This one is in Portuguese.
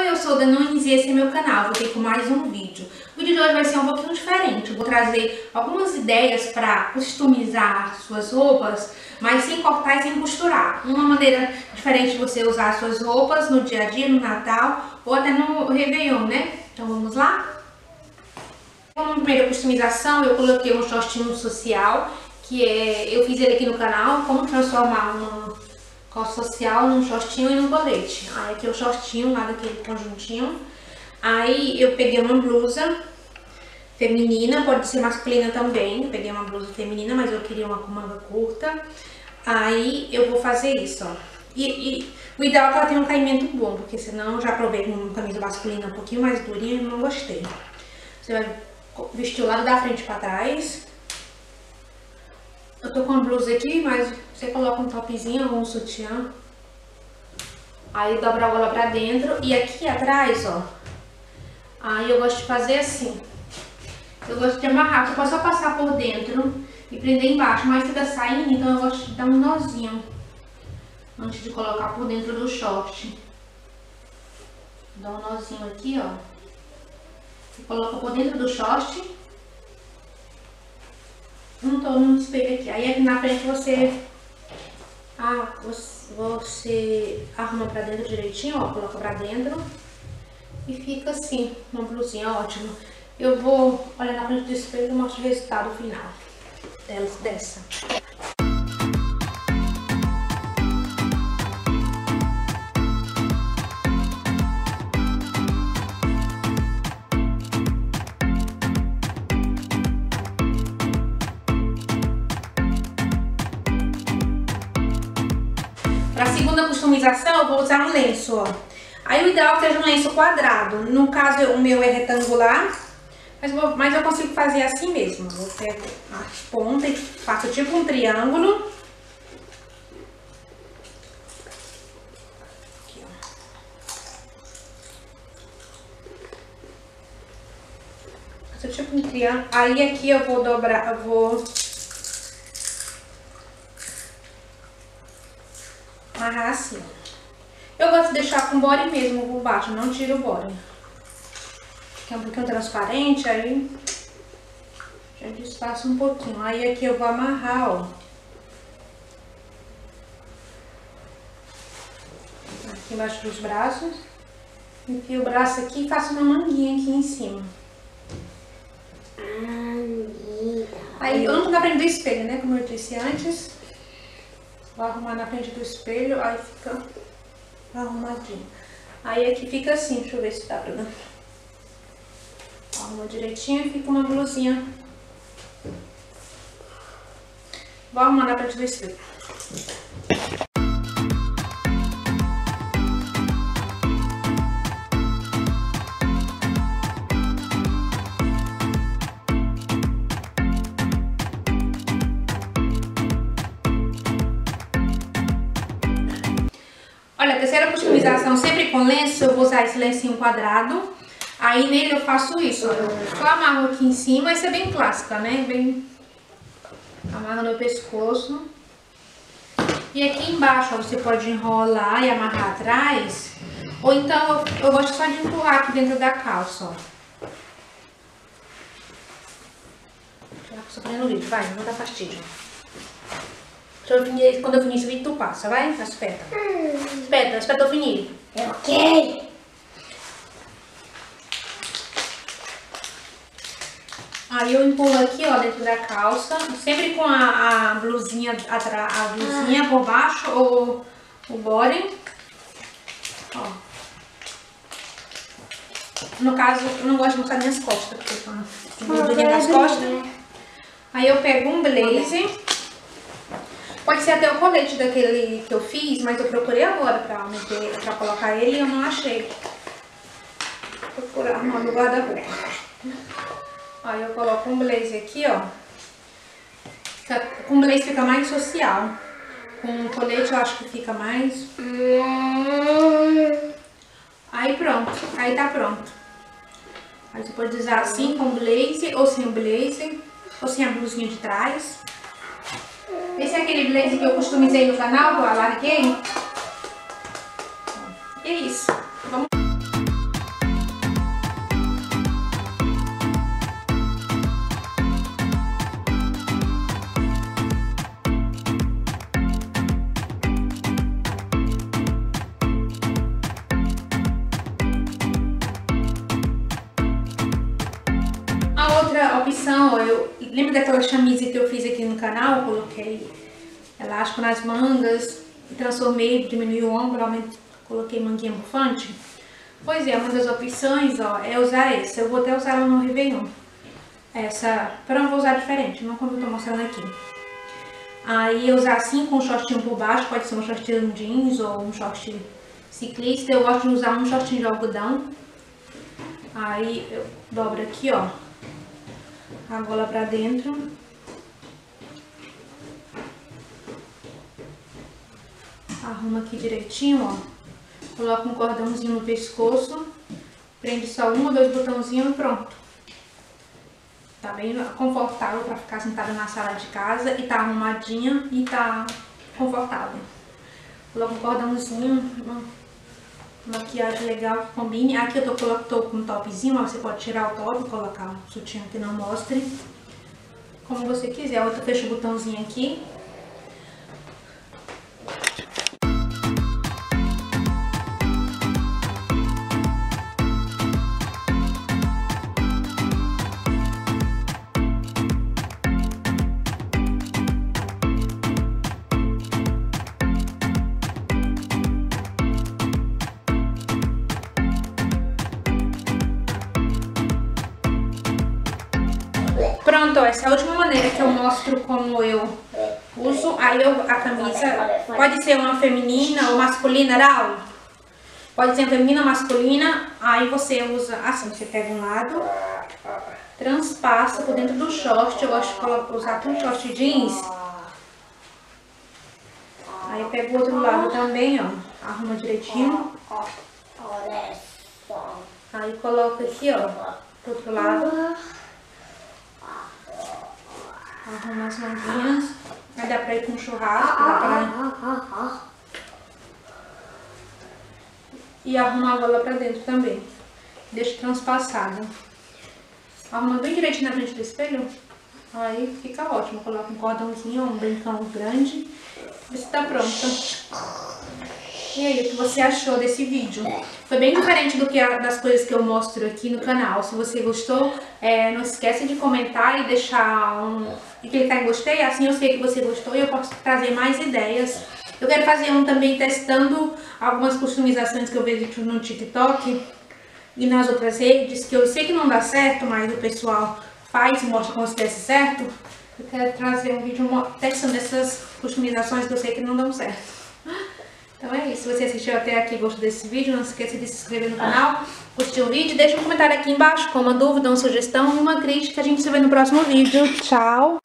Oi, eu sou a Huda Nunes e esse é meu canal. Voltei com mais um vídeo. O vídeo de hoje vai ser um pouquinho diferente. Vou trazer algumas ideias para customizar suas roupas, mas sem cortar e sem costurar. Uma maneira diferente de você usar suas roupas no dia a dia, no Natal ou até no Réveillon, né? Então vamos lá? Como primeira customização, eu coloquei um shortinho social, que eu fiz ele aqui no canal, como transformar um calça social num shortinho e num colete. Aí aqui é o shortinho, lá daquele conjuntinho. Aí eu peguei uma blusa feminina, pode ser masculina também. Eu peguei uma blusa feminina, mas eu queria uma com manga curta. Aí eu vou fazer isso, ó. E o ideal é que ela tenha um caimento bom, porque senão eu já provei com uma camisa masculina um pouquinho mais durinha e não gostei. Você vai vestir o lado da frente pra trás. Eu tô com uma blusa aqui, mas você coloca um topzinho ou um sutiã. Aí dobra a gola pra dentro e aqui atrás, ó. Aí eu gosto de fazer assim. Eu gosto de amarrar, você pode só passar por dentro e prender embaixo, mas fica saindo, então eu gosto de dar um nozinho antes de colocar por dentro do short. Dá um nozinho aqui, ó. Você coloca por dentro do short. Não tô no espelho aqui. Aí aqui na frente você arruma pra dentro direitinho, ó, coloca pra dentro e fica assim, uma blusinha ótima. Eu vou olhar na frente do espelho e mostro o resultado final dessa. Para a segunda customização, eu vou usar um lenço, ó. Aí o ideal é que seja um lenço quadrado. No caso, o meu é retangular, mas eu consigo fazer assim mesmo. Vou pegar as pontas e faço tipo um triângulo. Aqui, ó. Faço tipo um triângulo. Aí aqui eu vou dobrar, amarrar assim. Eu gosto de deixar com body mesmo por baixo, não tiro o body. Que é um pouquinho transparente, aí já desfaço um pouquinho. Aí aqui eu vou amarrar, ó. Aqui embaixo dos braços. Enfio o braço aqui e faço uma manguinha aqui em cima. Aí eu não tô na frente do espelho, né? Como eu disse antes. Vou arrumar na frente do espelho, aí fica arrumadinho. Aí aqui fica assim, deixa eu ver se dá pra... Arruma direitinho e fica uma blusinha. Vou arrumar na frente do espelho. Olha, a terceira customização, sempre com lenço, eu vou usar esse lencinho quadrado. Aí nele eu faço isso, ó. Eu só amarro aqui em cima, isso é bem clássica, né? Bem... Amarro no pescoço. E aqui embaixo, ó, você pode enrolar e amarrar atrás. Ou então, eu gosto só de empurrar aqui dentro da calça, ó. Já estou prendendo o vídeo, vai, não dá fastidio. Quando eu finir esse vídeo, tu passa, vai? Espeta. Espeta eu finir. É ok. Aí eu empurro aqui, ó, dentro da calça. Sempre com a blusinha atrás, a blusinha por baixo ou o body. Ó. No caso, eu não gosto de mostrar minhas costas, porque tem blusinha nas costas. Aí eu pego um blazer. Pode ser até o colete daquele que eu fiz, mas eu procurei agora pra colocar ele e eu não achei. Vou procurar arrumar no guarda-roupa. Aí eu coloco um blazer aqui, ó. Com blazer fica mais social. Com colete eu acho que fica mais... Aí pronto, aí tá pronto. Aí você pode usar assim, com blazer, ou sem o blazer, ou sem a blusinha de trás. Esse é aquele blazer que eu customizei no canal, eu alarguei. E é isso. Vamos... outra opção, lembra daquela chamise que eu fiz aqui no canal? Coloquei elástico nas mangas, transformei, diminui o ombro, coloquei manguinha bufante. Pois é, uma das opções, ó, é usar essa. Eu vou até usar ela no Réveillon. Essa, porém eu vou usar diferente, não como eu tô mostrando aqui. Aí eu usar assim com um shortinho por baixo, pode ser um shortinho jeans ou um short ciclista. Eu gosto de usar um shortinho de algodão. Aí eu dobro aqui, ó, a gola pra dentro. Arrumo aqui direitinho, ó. Coloca um cordãozinho no pescoço, prende só um ou dois botãozinhos e pronto. Tá bem confortável pra ficar sentada na sala de casa e tá arrumadinha e tá confortável. Coloca um cordãozinho, uma maquiagem legal que combine. Aqui eu tô com um topzinho, ó, você pode tirar o top e colocar um sutiã que não mostre. Como você quiser, eu fecho o botãozinho aqui. Pronto, essa é a última maneira que eu mostro como eu uso. Aí a camisa pode ser uma feminina ou masculina, Raul. Pode ser feminina ou masculina. Aí você usa assim, você pega um lado, transpassa por dentro do short. Eu gosto de usar até um short jeans. Aí eu pego o outro lado também, ó. Arruma direitinho. Aí coloca aqui, ó, pro outro lado. Arruma as manguinhas, aí dá pra ir com churrasco, e arruma a gola pra dentro também. Deixa transpassada. Arruma bem direitinho na frente do espelho, aí fica ótimo. Coloca um cordãozinho, um brincão grande, e está pronta. E aí, o que você achou desse vídeo? Foi bem diferente do que das coisas que eu mostro aqui no canal. Se você gostou, não esquece de comentar e deixar e clicar em gostei. Assim eu sei que você gostou e eu posso trazer mais ideias. Eu quero fazer um também testando algumas customizações que eu vejo no TikTok e nas outras redes, que eu sei que não dá certo, mas o pessoal faz e mostra como se desse certo. Eu quero trazer um vídeo testando essas customizações que eu sei que não dão certo. Então é isso, se você assistiu até aqui e gostou desse vídeo, não se esqueça de se inscrever no canal, curtir o vídeo, deixa um comentário aqui embaixo com uma dúvida, uma sugestão, uma crítica, a gente se vê no próximo vídeo. Tchau!